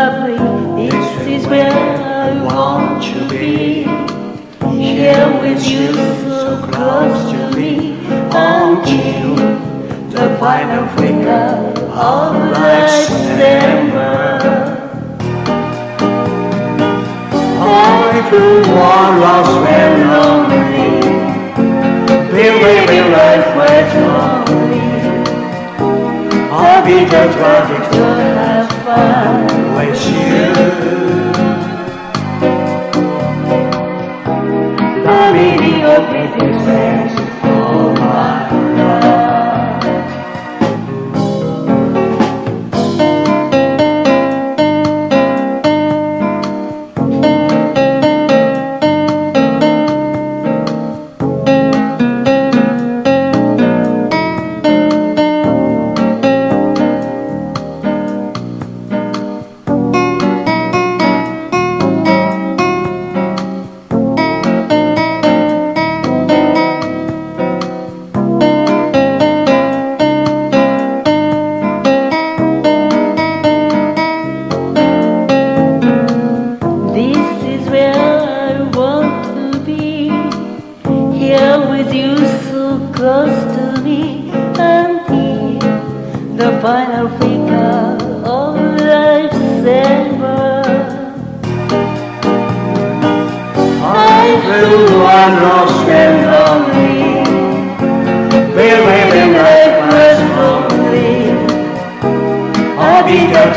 lovely. This is where I want to be. Here with you, so close to me, until the final flicker of life's ember. All through war, lost and lonely, believing life was lonely. All the tragic to have fun with you. Loving the open space for my love.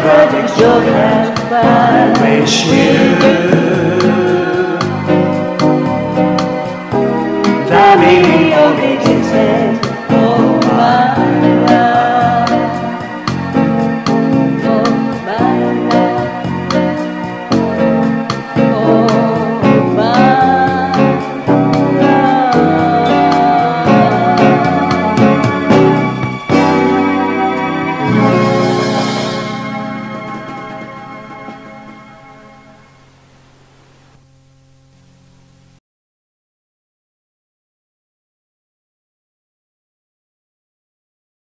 Tragic joke has passed.